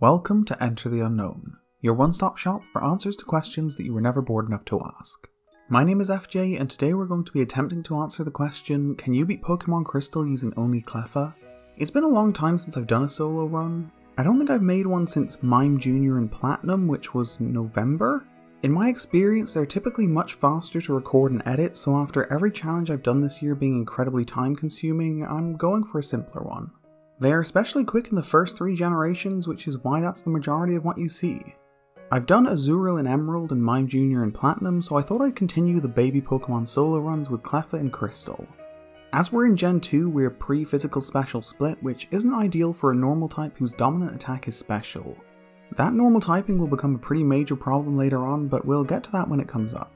Welcome to Enter the Unknown, your one-stop shop for answers to questions that you were never bored enough to ask. My name is FJ, and today we're going to be attempting to answer the question, can you beat Pokémon Crystal using only Cleffa? It's been a long time since I've done a solo run. I don't think I've made one since Mime Jr. and Platinum, which was November? In my experience, they're typically much faster to record and edit, so after every challenge I've done this year being incredibly time-consuming, I'm going for a simpler one. They are especially quick in the first three generations, which is why that's the majority of what you see. I've done Azurill and Emerald and Mime Jr. and Platinum, so I thought I'd continue the baby Pokemon solo runs with Cleffa and Crystal. As we're in Gen 2, we're pre-physical special split, which isn't ideal for a normal type whose dominant attack is special. That normal typing will become a pretty major problem later on, but we'll get to that when it comes up.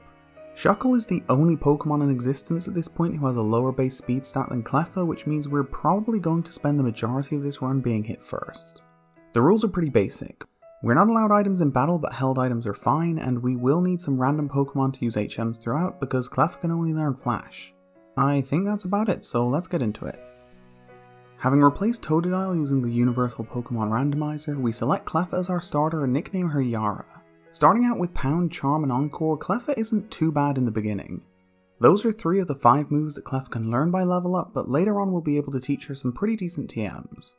Shuckle is the only Pokemon in existence at this point who has a lower base speed stat than Cleffa, which means we're probably going to spend the majority of this run being hit first. The rules are pretty basic. We're not allowed items in battle, but held items are fine, and we will need some random Pokemon to use HMs throughout because Cleffa can only learn Flash. I think that's about it, so let's get into it. Having replaced Totodile using the Universal Pokemon Randomizer, we select Cleffa as our starter and nickname her Yara. Starting out with Pound, Charm and Encore, Cleffa isn't too bad in the beginning. Those are three of the five moves that Cleffa can learn by level up, but later on we'll be able to teach her some pretty decent TMs.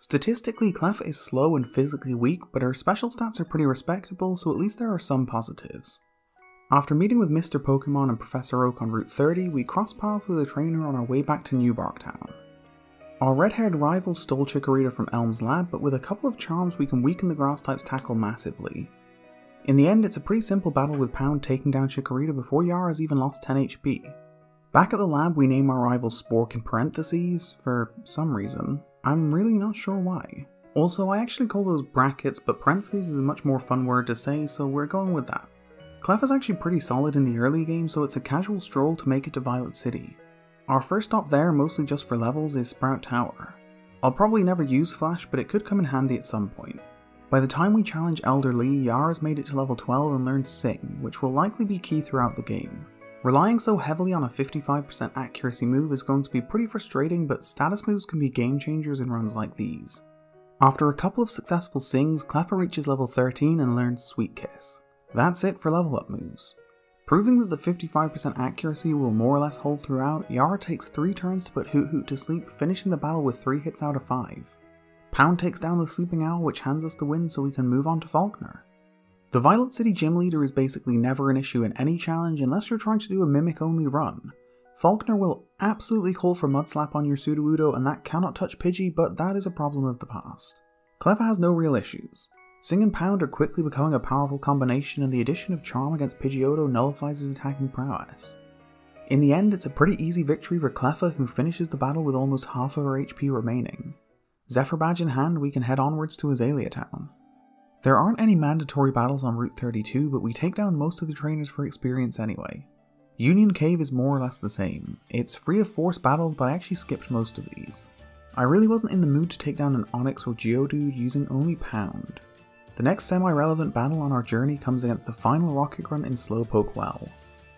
Statistically, Cleffa is slow and physically weak, but her special stats are pretty respectable, so at least there are some positives. After meeting with Mr. Pokemon and Professor Oak on Route 30, we cross paths with a trainer on our way back to Newbark Town. Our red-haired rival stole Chikorita from Elm's lab, but with a couple of charms we can weaken the grass type's tackle massively. In the end, it's a pretty simple battle with Pound taking down Chikorita before Yara's even lost 10 HP. Back at the lab, we name our rival Spork in parentheses, for some reason. I'm really not sure why. Also, I actually call those brackets, but parentheses is a much more fun word to say, so we're going with that. Cleffa's actually pretty solid in the early game, so it's a casual stroll to make it to Violet City. Our first stop there, mostly just for levels, is Sprout Tower. I'll probably never use Flash, but it could come in handy at some point. By the time we challenge Elder Lee, Yara's made it to level 12 and learned Sing, which will likely be key throughout the game. Relying so heavily on a 55% accuracy move is going to be pretty frustrating, but status moves can be game changers in runs like these. After a couple of successful Sings, Cleffa reaches level 13 and learns Sweet Kiss. That's it for level up moves. Proving that the 55% accuracy will more or less hold throughout, Yara takes 3 turns to put Hoot Hoot to sleep, finishing the battle with 3 hits out of 5. Pound takes down the Sleeping Owl, which hands us the win so we can move on to Falkner. The Violet City Gym Leader is basically never an issue in any challenge unless you're trying to do a Mimic-only run. Falkner will absolutely call for Mudslap on your Sudowoodo, and that cannot touch Pidgey, but that is a problem of the past. Cleffa has no real issues. Sing and Pound are quickly becoming a powerful combination, and the addition of Charm against Pidgeotto nullifies his attacking prowess. In the end, it's a pretty easy victory for Cleffa, who finishes the battle with almost half of her HP remaining. Zephyr Badge in hand, we can head onwards to Azalea Town. There aren't any mandatory battles on Route 32, but we take down most of the trainers for experience anyway. Union Cave is more or less the same. It's free of force battles, but I actually skipped most of these. I really wasn't in the mood to take down an Onix or Geodude using only Pound. The next semi-relevant battle on our journey comes against the final Rocket Grunt in Slowpoke Well.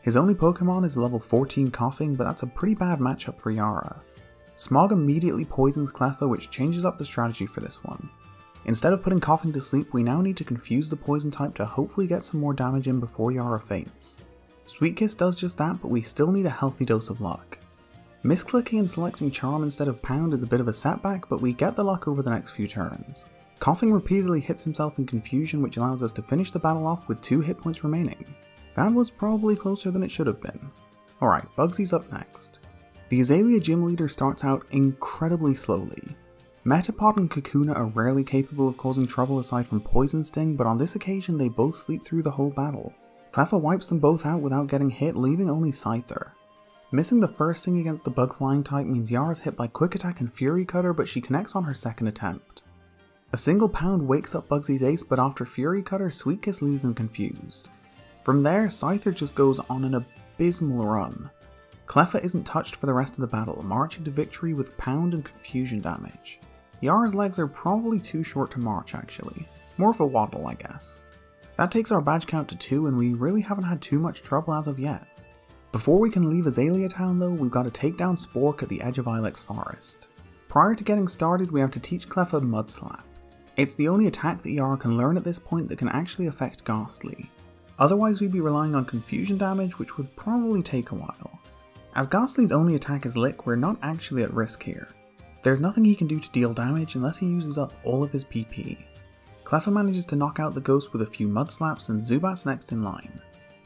His only Pokemon is level 14 Koffing, but that's a pretty bad matchup for Yara. Smog immediately poisons Cleffa, which changes up the strategy for this one. Instead of putting Koffing to sleep, we now need to confuse the poison type to hopefully get some more damage in before Yara faints. Sweet Kiss does just that, but we still need a healthy dose of luck. Misclicking and selecting Charm instead of Pound is a bit of a setback, but we get the luck over the next few turns. Koffing repeatedly hits himself in confusion, which allows us to finish the battle off with 2 hit points remaining. That was probably closer than it should have been. Alright, Bugsy's up next. The Azalea Gym Leader starts out incredibly slowly. Metapod and Kakuna are rarely capable of causing trouble aside from Poison Sting, but on this occasion they both sleep through the whole battle. Cleffa wipes them both out without getting hit, leaving only Scyther. Missing the first Sting against the Bug Flying type means Yara's hit by Quick Attack and Fury Cutter, but she connects on her second attempt. A single Pound wakes up Bugsy's ace, but after Fury Cutter, Sweet Kiss leaves him confused. From there, Scyther just goes on an abysmal run. Cleffa isn't touched for the rest of the battle, marching to victory with Pound and confusion damage. Yara's legs are probably too short to march actually, more of a waddle I guess. That takes our badge count to 2 and we really haven't had too much trouble as of yet. Before we can leave Azalea Town though, we've got to take down Spork at the edge of Ilex Forest. Prior to getting started we have to teach Cleffa Mudslap. It's the only attack that Yara can learn at this point that can actually affect Ghastly. Otherwise we'd be relying on confusion damage, which would probably take a while. As Ghastly's only attack is Lick, we're not actually at risk here. There's nothing he can do to deal damage unless he uses up all of his PP. Cleffa manages to knock out the ghost with a few Mudslaps, and Zubat's next in line.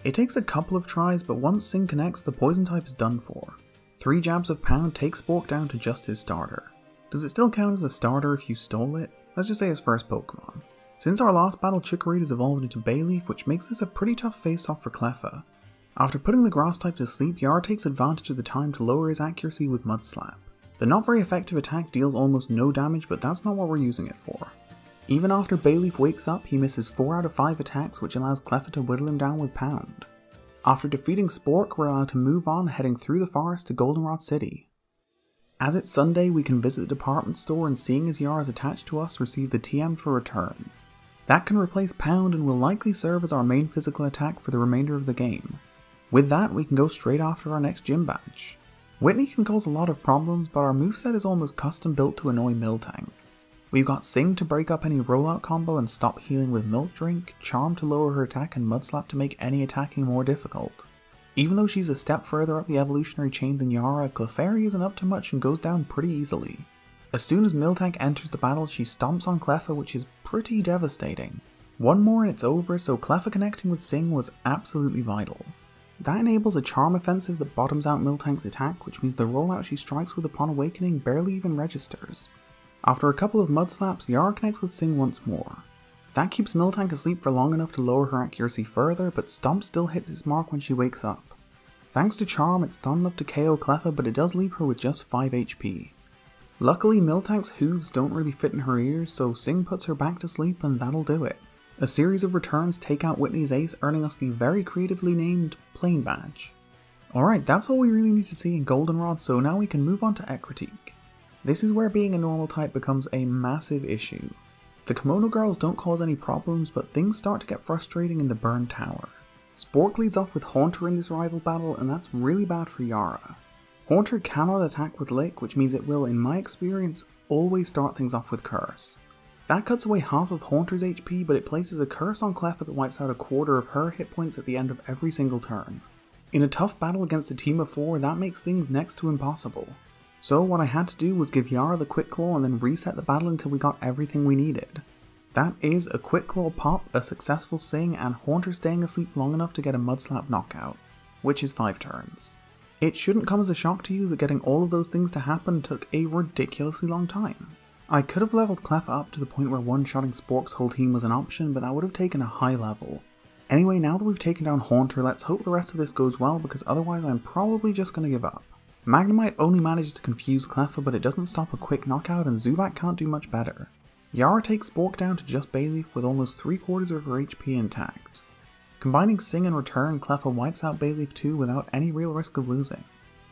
It takes a couple of tries, but once Sing connects, the poison type is done for. 3 jabs of Pound take Spork down to just his starter. Does it still count as a starter if you stole it? Let's just say his first Pokemon. Since our last battle, Chikorita's evolved into Bayleaf, which makes this a pretty tough face-off for Cleffa. After putting the grass type to sleep, Yara takes advantage of the time to lower his accuracy with Mudslap. The not very effective attack deals almost no damage, but that's not what we're using it for. Even after Bayleaf wakes up, he misses 4 out of 5 attacks, which allows Cleffa to whittle him down with Pound. After defeating Spork, we're allowed to move on, heading through the forest to Goldenrod City. As it's Sunday, we can visit the department store, and seeing as Yara is attached to us, receive the TM for return. That can replace Pound and will likely serve as our main physical attack for the remainder of the game. With that, we can go straight after our next gym badge. Whitney can cause a lot of problems, but our moveset is almost custom built to annoy Miltank. We've got Sing to break up any rollout combo and stop healing with Milk Drink, Charm to lower her attack, and Mudslap to make any attacking more difficult. Even though she's a step further up the evolutionary chain than Yara, Clefairy isn't up to much and goes down pretty easily. As soon as Miltank enters the battle, she stomps on Cleffa, which is pretty devastating. One more and it's over, so Cleffa connecting with Sing was absolutely vital. That enables a charm offensive that bottoms out Miltank's attack, which means the rollout she strikes with upon awakening barely even registers. After a couple of Mudslaps, Yara connects with Sing once more. That keeps Miltank asleep for long enough to lower her accuracy further, but Stomp still hits its mark when she wakes up. Thanks to Charm, it's not enough to KO Cleffa, but it does leave her with just 5 HP. Luckily, Miltank's hooves don't really fit in her ears, so Sing puts her back to sleep and that'll do it. A series of returns take out Whitney's ace, earning us the very creatively named Plane Badge. Alright, that's all we really need to see in Goldenrod, so now we can move on to Ecruteak. This is where being a normal type becomes a massive issue. The Kimono Girls don't cause any problems, but things start to get frustrating in the Burn Tower. Spork leads off with Haunter in this rival battle, and that's really bad for Yara. Haunter cannot attack with Lick, which means it will, in my experience, always start things off with Curse. That cuts away half of Haunter's HP, but it places a curse on Cleffa that wipes out a quarter of her hit points at the end of every single turn. In a tough battle against a team of 4, that makes things next to impossible. So what I had to do was give Yara the Quick Claw and then reset the battle until we got everything we needed. That is a Quick Claw pop, a successful Sing, and Haunter staying asleep long enough to get a Mudslap knockout, which is 5 turns. It shouldn't come as a shock to you that getting all of those things to happen took a ridiculously long time. I could have leveled Cleffa up to the point where one-shotting Spork's whole team was an option, but that would have taken a high level. Anyway, now that we've taken down Haunter, let's hope the rest of this goes well, because otherwise I'm probably just going to give up. Magnemite only manages to confuse Cleffa, but it doesn't stop a quick knockout, and Zubat can't do much better. Yara takes Spork down to just Bayleaf with almost 3/4 of her HP intact. Combining Sing and Return, Cleffa wipes out Bayleaf too without any real risk of losing.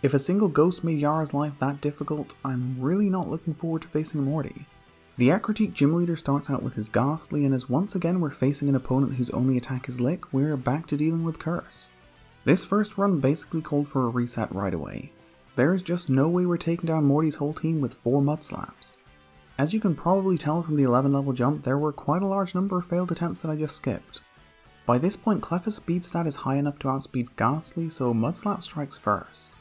If a single ghost made Yara's life that difficult, I'm really not looking forward to facing Morty. The Ecruteak gym leader starts out with his Ghastly, and as once again we're facing an opponent whose only attack is Lick, we're back to dealing with Curse. This first run basically called for a reset right away. There is just no way we're taking down Morty's whole team with 4 Mudslaps. As you can probably tell from the 11 level jump, there were quite a large number of failed attempts that I just skipped. By this point, Cleffa's speed stat is high enough to outspeed Ghastly, so Mudslap strikes first.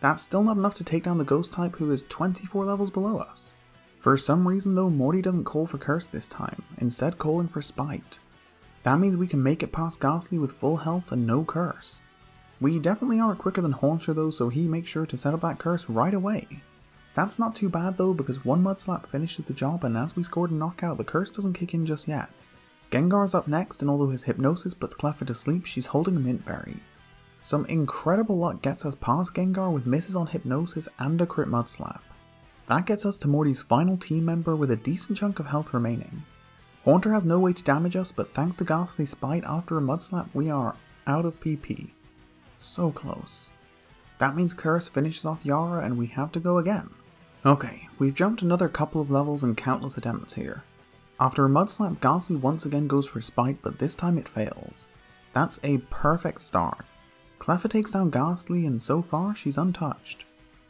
That's still not enough to take down the ghost type, who is 24 levels below us. For some reason though, Morty doesn't call for Curse this time, instead calling for Spite. That means we can make it past Ghastly with full health and no Curse. We definitely aren't quicker than Haunter though, so he makes sure to set up that Curse right away. That's not too bad though, because one Mudslap finishes the job, and as we scored a knockout, the Curse doesn't kick in just yet. Gengar's up next, and although his Hypnosis puts Cleffa to sleep, she's holding a Mint Berry. Some incredible luck gets us past Gengar with misses on Hypnosis and a crit Mudslap. That gets us to Morty's final team member with a decent chunk of health remaining. Haunter has no way to damage us, but thanks to Ghastly's Spite after a Mudslap, we are out of PP. So close. That means Curse finishes off Yara and we have to go again. Okay, we've jumped another couple of levels and countless attempts here. After a Mudslap, Ghastly once again goes for Spite, but this time it fails. That's a perfect start. Cleffa takes down Ghastly, and so far she's untouched.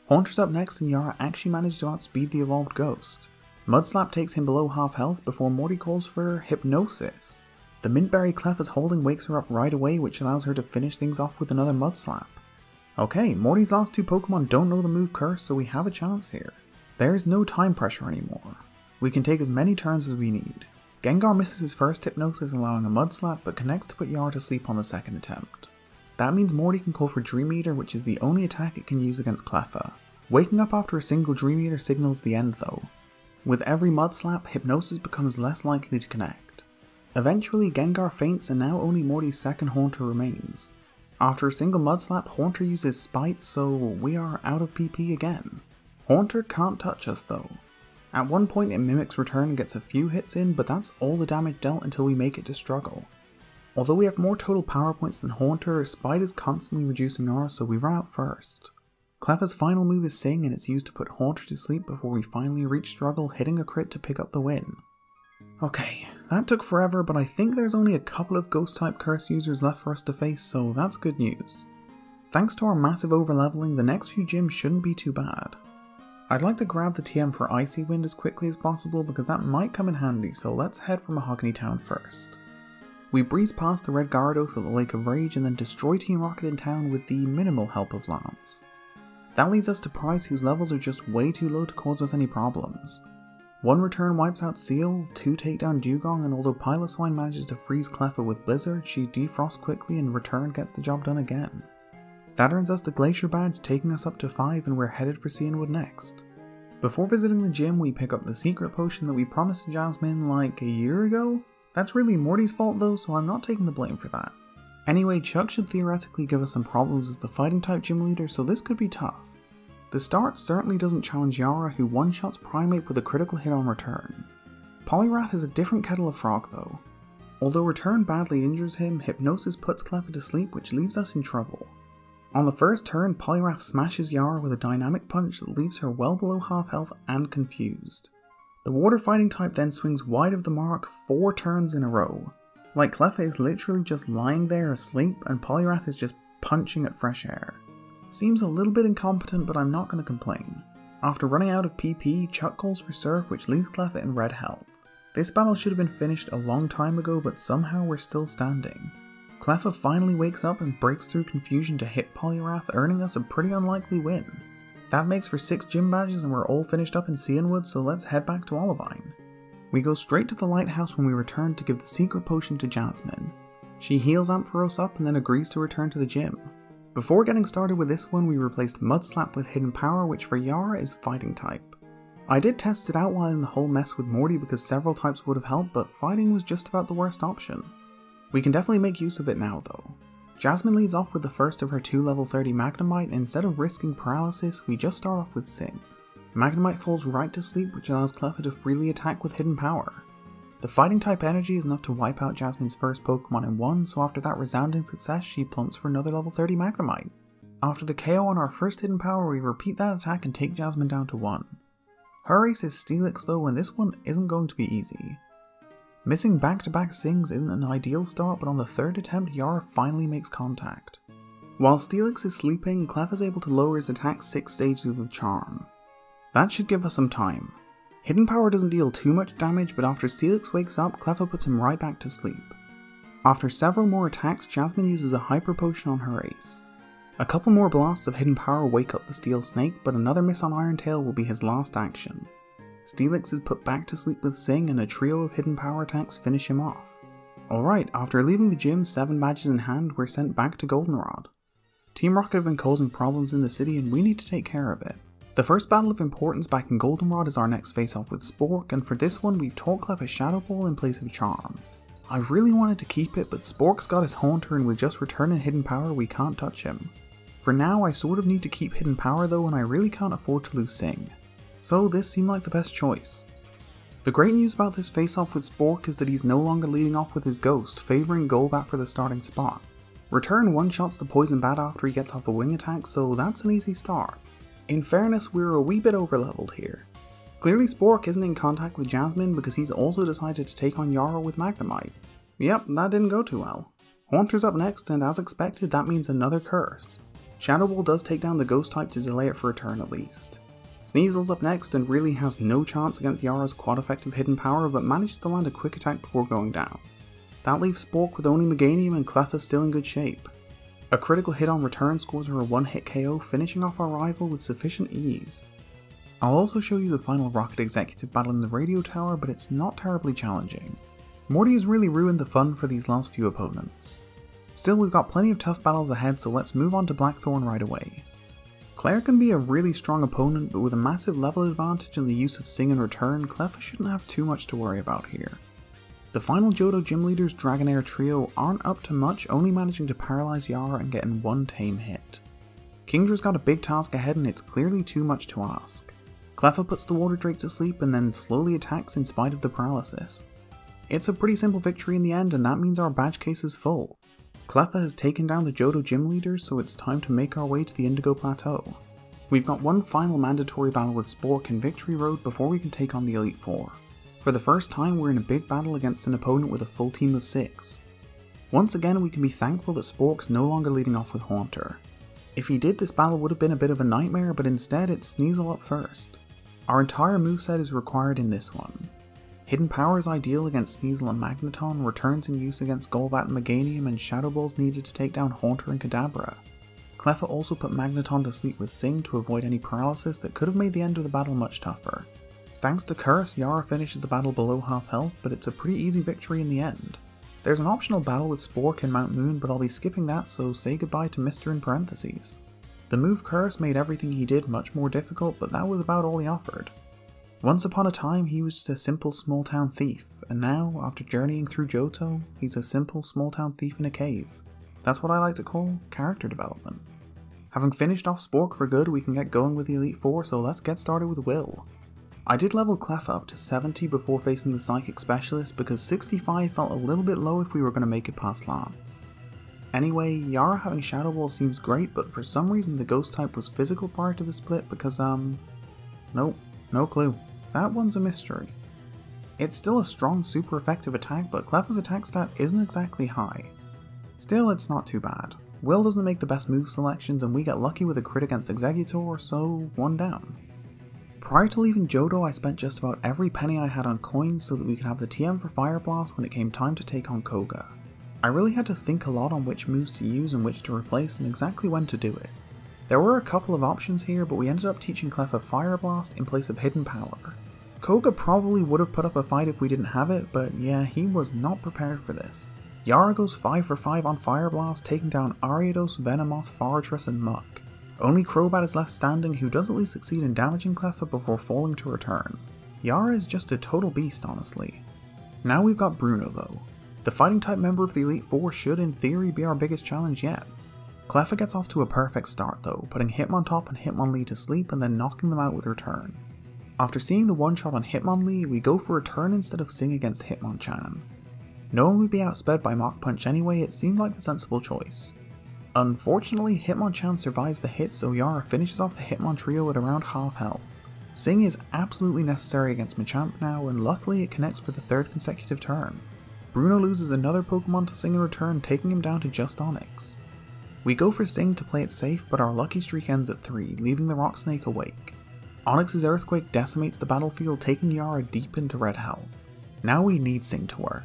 Haunter's up next, and Yara actually managed to outspeed the evolved ghost. Mudslap takes him below half health before Morty calls for Hypnosis. The Mintberry Cleffa's holding wakes her up right away, which allows her to finish things off with another Mudslap. Okay, Morty's last two Pokemon don't know the move Curse, so we have a chance here. There is no time pressure anymore. We can take as many turns as we need. Gengar misses his first Hypnosis, allowing a Mudslap, but connects to put Yara to sleep on the second attempt. That means Morty can call for Dream Eater, which is the only attack it can use against Cleffa. Waking up after a single Dream Eater signals the end though. With every Mudslap, Hypnosis becomes less likely to connect. Eventually Gengar faints and now only Morty's second Haunter remains. After a single Mudslap, Haunter uses Spite, so we are out of PP again. Haunter can't touch us though. At one point it mimics Return and gets a few hits in, but that's all the damage dealt until we make it to struggle. Although we have more total power points than Haunter, Spite is constantly reducing ours, so we run out first. Cleffa's final move is Sing, and it's used to put Haunter to sleep before we finally reach struggle, hitting a crit to pick up the win. Okay, that took forever, but I think there's only a couple of ghost type curse users left for us to face, so that's good news. Thanks to our massive overleveling, the next few gyms shouldn't be too bad. I'd like to grab the TM for Icy Wind as quickly as possible because that might come in handy, so let's head for Mahogany Town first. We breeze past the Red Gyarados at the Lake of Rage and then destroy Team Rocket in town with the minimal help of Lance. That leads us to Price, whose levels are just way too low to cause us any problems. One Return wipes out Seal, two take down Dewgong, and although Piloswine manages to freeze Cleffa with Blizzard, she defrosts quickly and Return gets the job done again. That earns us the Glacier Badge, taking us up to 5, and we're headed for Cianwood next. Before visiting the gym, we pick up the secret potion that we promised to Jasmine like a year ago? That's really Morty's fault though, so I'm not taking the blame for that. Anyway, Chuck should theoretically give us some problems as the fighting type gym leader, so this could be tough. The start certainly doesn't challenge Yara, who one-shots Primate with a critical hit on Return. Poliwrath is a different kettle of frog though. Although Return badly injures him, Hypnosis puts Cleffa to sleep, which leaves us in trouble. On the first turn, Poliwrath smashes Yara with a dynamic punch that leaves her well below half health and confused. The water fighting type then swings wide of the mark 4 turns in a row. Like Cleffa is literally just lying there asleep and Poliwrath is just punching at fresh air. Seems a little bit incompetent, but I'm not going to complain. After running out of PP, Chuck calls for Surf, which leaves Cleffa in red health. This battle should have been finished a long time ago, but somehow we're still standing. Cleffa finally wakes up and breaks through confusion to hit Poliwrath, earning us a pretty unlikely win. That makes for 6 gym badges and we're all finished up in Cianwood, so let's head back to Olivine. We go straight to the lighthouse when we return to give the secret potion to Jasmine. She heals Ampharos up and then agrees to return to the gym. Before getting started with this one, we replaced Mudslap with Hidden Power, which for Yara is fighting type. I did test it out while in the whole mess with Morty because several types would have helped, but fighting was just about the worst option. We can definitely make use of it now though. Jasmine leads off with the first of her 2 level 30 Magnemite, and instead of risking paralysis, we just start off with Sing. Magnemite falls right to sleep, which allows Cleffa to freely attack with Hidden Power. The fighting type energy is enough to wipe out Jasmine's first Pokemon in one, so after that resounding success, she plumps for another level 30 Magnemite. After the KO on our first Hidden Power, we repeat that attack and take Jasmine down to 1. Her ace is Steelix though, and this one isn't going to be easy. Missing back-to-back Sings isn't an ideal start, but on the third attempt, Yara finally makes contact. While Steelix is sleeping, Cleffa's able to lower his attack 6 stages with Charm. That should give us some time. Hidden Power doesn't deal too much damage, but after Steelix wakes up, Cleffa puts him right back to sleep. After several more attacks, Jasmine uses a Hyper Potion on her ace. A couple more blasts of Hidden Power wake up the Steel Snake, but another miss on Iron Tail will be his last action. Steelix is put back to sleep with Sing, and a trio of Hidden Power attacks finish him off. Alright, after leaving the gym 7 badges in hand, we're sent back to Goldenrod. Team Rocket have been causing problems in the city and we need to take care of it. The first battle of importance back in Goldenrod is our next face-off with Spork, and for this one we've taught Cleffa Shadow Ball in place of Charm. I really wanted to keep it, but Spork's got his Haunter and with just Return and Hidden Power we can't touch him. For now I sort of need to keep Hidden Power though, and I really can't afford to lose Sing. So this seemed like the best choice. The great news about this face-off with Spork is that he's no longer leading off with his Ghost, favouring Golbat for the starting spot. Return one-shots the Poison Bat after he gets off a Wing attack, so that's an easy start. In fairness, we're a wee bit over-leveled here. Clearly Spork isn't in contact with Jasmine because he's also decided to take on Yara with Magnemite. Yep, that didn't go too well. Haunter's up next, and as expected that means another Curse. Shadow Ball does take down the Ghost type to delay it for a turn at least. Sneasel's up next and really has no chance against Yara's quad effective hidden power, but manages to land a quick attack before going down. That leaves Spork with only Meganium and Cleffa still in good shape. A critical hit on return scores her a one-hit KO, finishing off our rival with sufficient ease. I'll also show you the final Rocket Executive battle in the radio tower, but it's not terribly challenging. Morty has really ruined the fun for these last few opponents. Still, we've got plenty of tough battles ahead, so let's move on to Blackthorn right away. Claire can be a really strong opponent, but with a massive level advantage and the use of Sing and Return, Cleffa shouldn't have too much to worry about here. The final Johto Gym Leader's Dragonair trio aren't up to much, only managing to paralyze Yara and getting one tame hit. Kingdra's got a big task ahead and it's clearly too much to ask. Cleffa puts the Water Drake to sleep and then slowly attacks in spite of the paralysis. It's a pretty simple victory in the end, and that means our badge case is full. Cleffa has taken down the Johto Gym Leader, so it's time to make our way to the Indigo Plateau. We've got one final mandatory battle with Spork in Victory Road before we can take on the Elite Four. For the first time, we're in a big battle against an opponent with a full team of 6. Once again, we can be thankful that Spork's no longer leading off with Haunter. If he did, this battle would have been a bit of a nightmare, but instead it's Sneasel up first. Our entire moveset is required in this one. Hidden Power is ideal against Sneasel and Magneton, Returns in use against Golbat and Meganium, and Shadow Ball's needed to take down Haunter and Kadabra. Cleffa also put Magneton to sleep with Sing to avoid any paralysis that could have made the end of the battle much tougher. Thanks to Curse, Yara finishes the battle below half health, but it's a pretty easy victory in the end. There's an optional battle with Spork in Mount Moon, but I'll be skipping that, so say goodbye to Mr. in parentheses. The move Curse made everything he did much more difficult, but that was about all he offered. Once upon a time, he was just a simple small-town thief, and now, after journeying through Johto, he's a simple small-town thief in a cave. That's what I like to call character development. Having finished off Spork for good, we can get going with the Elite Four, so let's get started with Will. I did level Cleffa up to 70 before facing the Psychic Specialist because 65 felt a little bit low if we were going to make it past Lance. Anyway, Yara having Shadow Ball seems great, but for some reason the Ghost type was physical prior to the split because nope, no clue. That one's a mystery. It's still a strong super effective attack, but Cleffa's attack stat isn't exactly high. Still, it's not too bad. Will doesn't make the best move selections and we get lucky with a crit against Exeggutor, so one down. Prior to leaving Johto, I spent just about every penny I had on coins so that we could have the TM for Fire Blast when it came time to take on Koga. I really had to think a lot on which moves to use and which to replace and exactly when to do it. There were a couple of options here, but we ended up teaching Cleffa Fire Blast in place of Hidden Power. Koga probably would have put up a fight if we didn't have it, but yeah, he was not prepared for this. Yara goes 5 for 5 on Fire Blast, taking down Ariados, Venomoth, Fortress, and Muk. Only Crobat is left standing, who does at least succeed in damaging Cleffa before falling to return. Yara is just a total beast, honestly. Now we've got Bruno though. The fighting type member of the Elite Four should in theory be our biggest challenge yet. Cleffa gets off to a perfect start though, putting Hitmontop and Hitmonlee to sleep and then knocking them out with Return. After seeing the one shot on Hitmonlee, we go for Return instead of Sing against Hitmonchan. Knowing we'd be outsped by Mach Punch anyway, it seemed like the sensible choice. Unfortunately, Hitmonchan survives the hit, so Yara finishes off the Hitmon trio at around half health. Sing is absolutely necessary against Machamp now, and luckily it connects for the third consecutive turn. Bruno loses another Pokemon to Sing and Return, taking him down to just Onix. We go for Sing to play it safe, but our lucky streak ends at 3, leaving the Rock Snake awake. Onix's Earthquake decimates the battlefield, taking Yara deep into red health. Now we need Sing to work.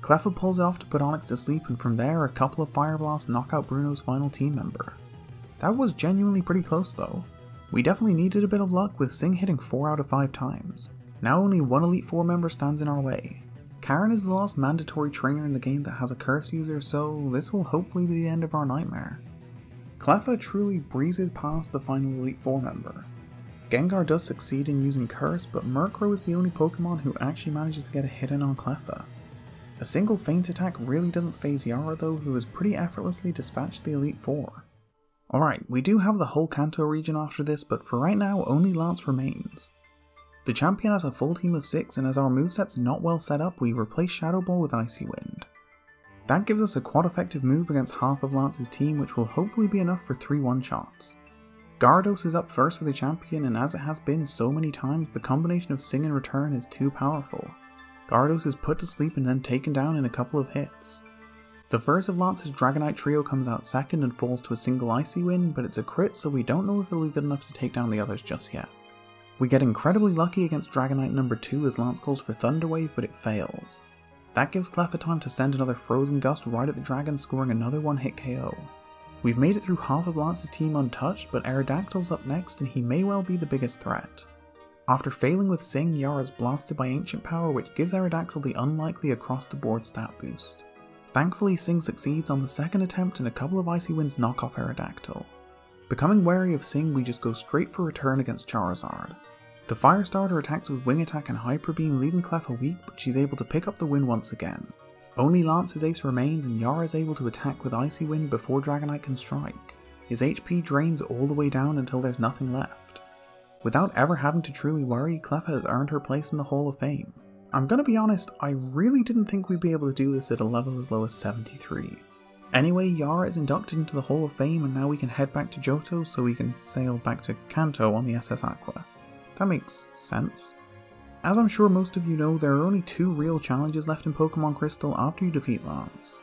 Cleffa pulls it off to put Onix to sleep, and from there a couple of Fire Blasts knock out Bruno's final team member. That was genuinely pretty close though. We definitely needed a bit of luck with Sing hitting 4 out of 5 times. Now only one Elite Four member stands in our way. Karen is the last mandatory trainer in the game that has a Curse user, so this will hopefully be the end of our nightmare. Cleffa truly breezes past the final Elite Four member. Gengar does succeed in using Curse, but Murkrow is the only Pokemon who actually manages to get a hit in on Cleffa. A single feint attack really doesn't phase Yara though, who has pretty effortlessly dispatched the Elite Four. Alright, we do have the whole Kanto region after this, but for right now only Lance remains. The champion has a full team of 6, and as our moveset's not well set up, we replace Shadow Ball with Icy Wind. That gives us a quad effective move against half of Lance's team, which will hopefully be enough for 3 one-shots. Gyarados is up first for the champion, and as it has been so many times, the combination of Sing and Return is too powerful. Gyarados is put to sleep and then taken down in a couple of hits. The first of Lance's Dragonite trio comes out second and falls to a single Icy Wind, but it's a crit, so we don't know if it'll be good enough to take down the others just yet. We get incredibly lucky against Dragonite number 2 as Lance calls for Thunder Wave, but it fails. That gives Cleffa time to send another Frozen Gust right at the dragon, scoring another one-hit KO. We've made it through half of Lance's team untouched, but Aerodactyl's up next and he may well be the biggest threat. After failing with Sing, Yara's blasted by Ancient Power, which gives Aerodactyl the unlikely across-the-board stat boost. Thankfully, Sing succeeds on the second attempt and a couple of Icy Winds knock off Aerodactyl. Becoming wary of Sing, we just go straight for return against Charizard. The Fire Starter attacks with Wing Attack and Hyper Beam, leaving Cleffa weak, but she's able to pick up the win once again. Only Lance's ace remains and Yara is able to attack with Icy Wind before Dragonite can strike. His HP drains all the way down until there's nothing left. Without ever having to truly worry, Cleffa has earned her place in the Hall of Fame. I'm gonna be honest, I really didn't think we'd be able to do this at a level as low as 73. Anyway, Yara is inducted into the Hall of Fame and now we can head back to Johto so we can sail back to Kanto on the SS Aqua. That makes sense. As I'm sure most of you know, there are only two real challenges left in Pokemon Crystal after you defeat Lance.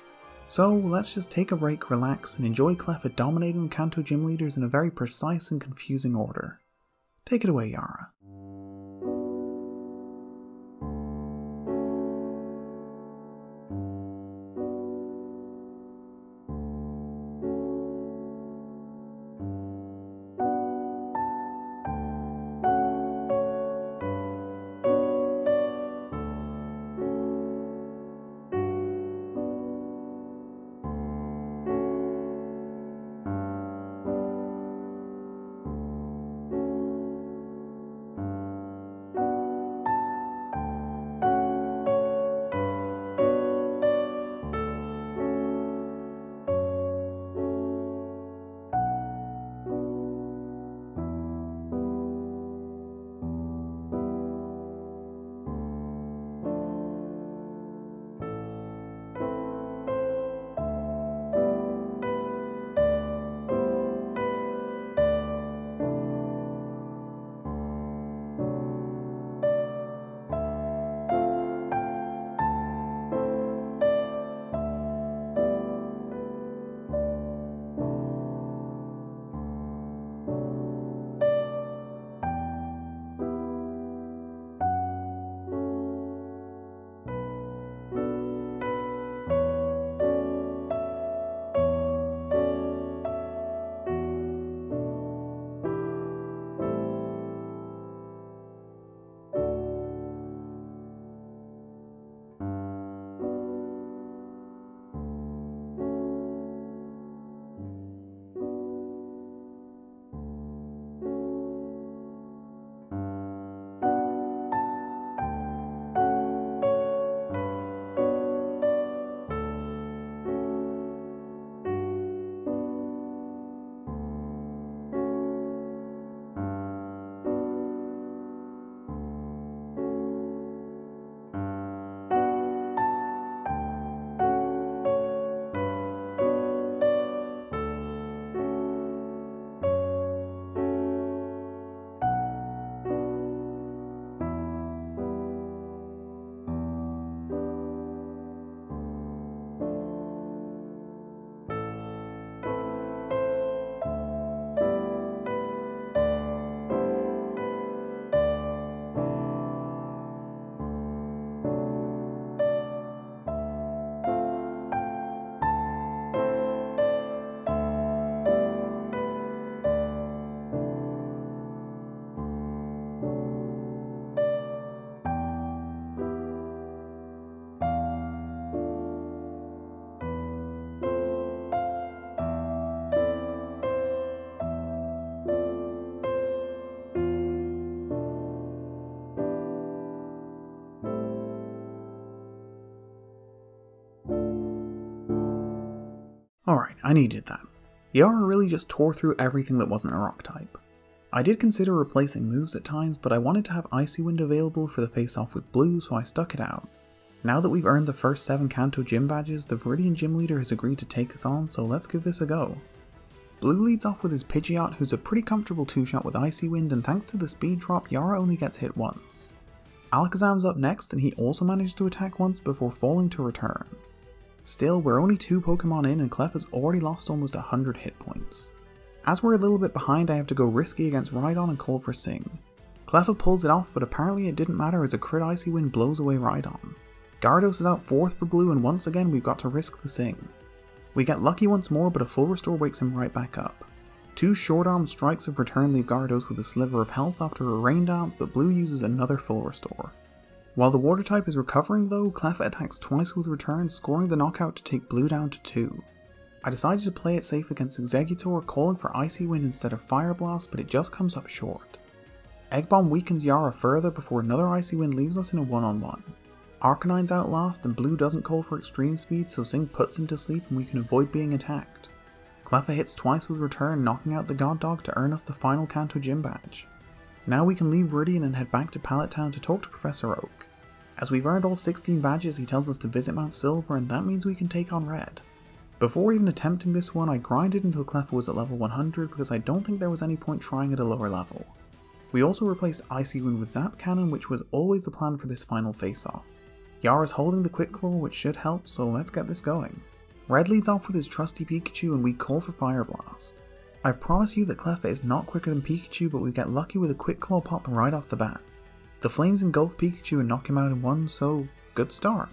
So let's just take a break, relax, and enjoy Cleffa dominating the Kanto gym leaders in a very precise and confusing order. Take it away, Yara. Alright, I needed that. Yara really just tore through everything that wasn't a rock type. I did consider replacing moves at times, but I wanted to have Icy Wind available for the face-off with blue, so I stuck it out. Now that we've earned the first 7 Kanto gym badges, the Viridian gym leader has agreed to take us on, so let's give this a go. Blue leads off with his Pidgeot, who's a pretty comfortable 2-shot with Icy Wind, and thanks to the speed drop, Yara only gets hit once. Alakazam's up next, and he also manages to attack once before falling to return. Still, we're only 2 Pokemon in and Cleffa's already lost almost 100 hit points. As we're a little bit behind, I have to go risky against Rhydon and call for Sing. Cleffa pulls it off, but apparently it didn't matter as a crit Icy Wind blows away Rhydon. Gyarados is out fourth for blue, and once again we've got to risk the Sing. We get lucky once more, but a full restore wakes him right back up. Two short-arm strikes of return leave Gyarados with a sliver of health after a rain dance, but blue uses another full restore. While the water type is recovering though, Cleffa attacks twice with return, scoring the knockout to take blue down to 2. I decided to play it safe against Exeggutor, calling for Icy Wind instead of Fire Blast, but it just comes up short. Egg Bomb weakens Yara further before another Icy Wind leaves us in a one-on-one. Arcanine's out last, and blue doesn't call for extreme speed, so Sing puts him to sleep and we can avoid being attacked. Cleffa hits twice with return, knocking out the guard dog to earn us the final Kanto Gym badge. Now we can leave Viridian and head back to Pallet Town to talk to Professor Oak. As we've earned all 16 badges, he tells us to visit Mount Silver, and that means we can take on Red. Before even attempting this one, I grinded until Cleffa was at level 100 because I don't think there was any point trying at a lower level. We also replaced Icy Wind with Zap Cannon, which was always the plan for this final face-off. Yara's holding the Quick Claw, which should help, so let's get this going. Red leads off with his trusty Pikachu and we call for Fire Blast. I promise you that Cleffa is not quicker than Pikachu, but we get lucky with a Quick Claw pop right off the bat. The flames engulf Pikachu and knock him out in one, so good start.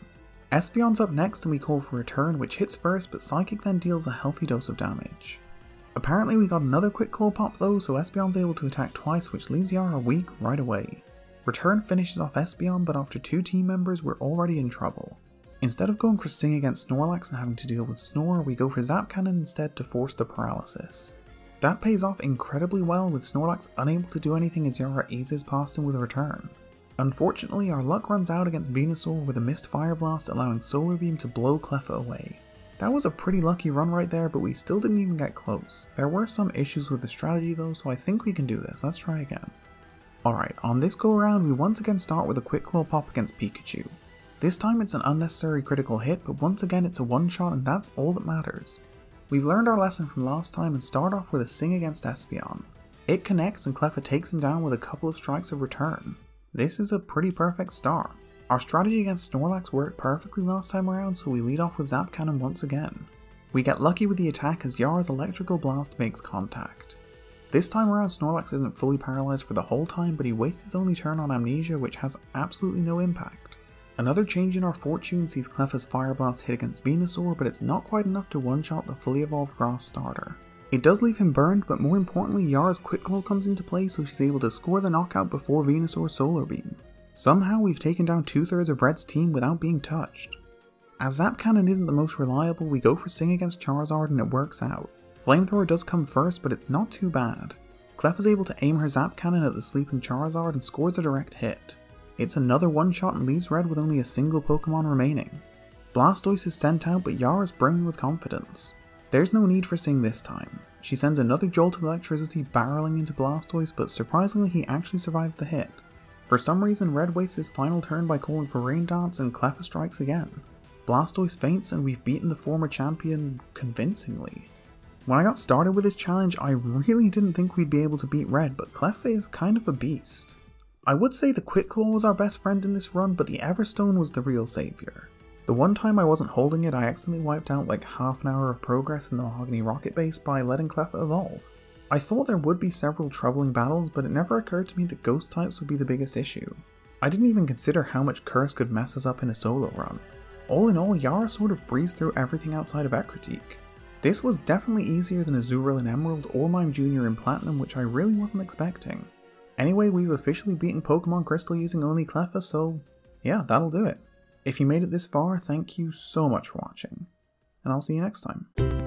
Espeon's up next and we call for Return, which hits first, but Psychic then deals a healthy dose of damage. Apparently we got another Quick Claw pop though, so Espeon's able to attack twice, which leaves Yara weak right away. Return finishes off Espeon, but after two team members we're already in trouble. Instead of going for Sing against Snorlax and having to deal with Snore, we go for Zap Cannon instead to force the paralysis. That pays off incredibly well, with Snorlax unable to do anything as Yara eases past him with a Return. Unfortunately, our luck runs out against Venusaur with a missed Fire Blast, allowing Solar Beam to blow Cleffa away. That was a pretty lucky run right there, but we still didn't even get close. There were some issues with the strategy though, so I think we can do this. Let's try again. Alright, on this go around we once again start with a Quick Claw pop against Pikachu. This time it's an unnecessary critical hit, but once again it's a one shot and that's all that matters. We've learned our lesson from last time and start off with a Sing against Espeon. It connects and Cleffa takes him down with a couple of strikes of return. This is a pretty perfect start. Our strategy against Snorlax worked perfectly last time around, so we lead off with Zap Cannon once again. We get lucky with the attack as Yara's Electrical Blast makes contact. This time around Snorlax isn't fully paralysed for the whole time, but he wastes his only turn on Amnesia, which has absolutely no impact. Another change in our fortune sees Cleffa's Fire Blast hit against Venusaur, but it's not quite enough to one-shot the fully evolved Grass starter. It does leave him burned, but more importantly Yara's Quick Claw comes into play, so she's able to score the knockout before Venusaur's Solar Beam. Somehow we've taken down 2/3 of Red's team without being touched. As Zap Cannon isn't the most reliable, we go for Sing against Charizard and it works out. Flamethrower does come first, but it's not too bad. Cleffa's able to aim her Zap Cannon at the sleeping Charizard and scores a direct hit. It's another one-shot and leaves Red with only a single Pokemon remaining. Blastoise is sent out, but Yara's brimming with confidence. There's no need for Sing this time. She sends another jolt of electricity barreling into Blastoise, but surprisingly he actually survives the hit. For some reason, Red wastes his final turn by calling for Rain Dance, and Cleffa strikes again. Blastoise faints, and we've beaten the former champion convincingly. When I got started with this challenge, I really didn't think we'd be able to beat Red, but Cleffa is kind of a beast. I would say the Quick Claw was our best friend in this run, but the Everstone was the real saviour. The one time I wasn't holding it, I accidentally wiped out like half an hour of progress in the Mahogany Rocket base by letting Cleffa evolve. I thought there would be several troubling battles, but it never occurred to me that ghost types would be the biggest issue. I didn't even consider how much Curse could mess us up in a solo run. All in all, Yara sort of breezed through everything outside of Ecruteak. This was definitely easier than Azurill in Emerald or Mime Jr. in Platinum, which I really wasn't expecting. Anyway, we've officially beaten Pokemon Crystal using only Cleffa, so yeah, that'll do it. If you made it this far, thank you so much for watching, and I'll see you next time.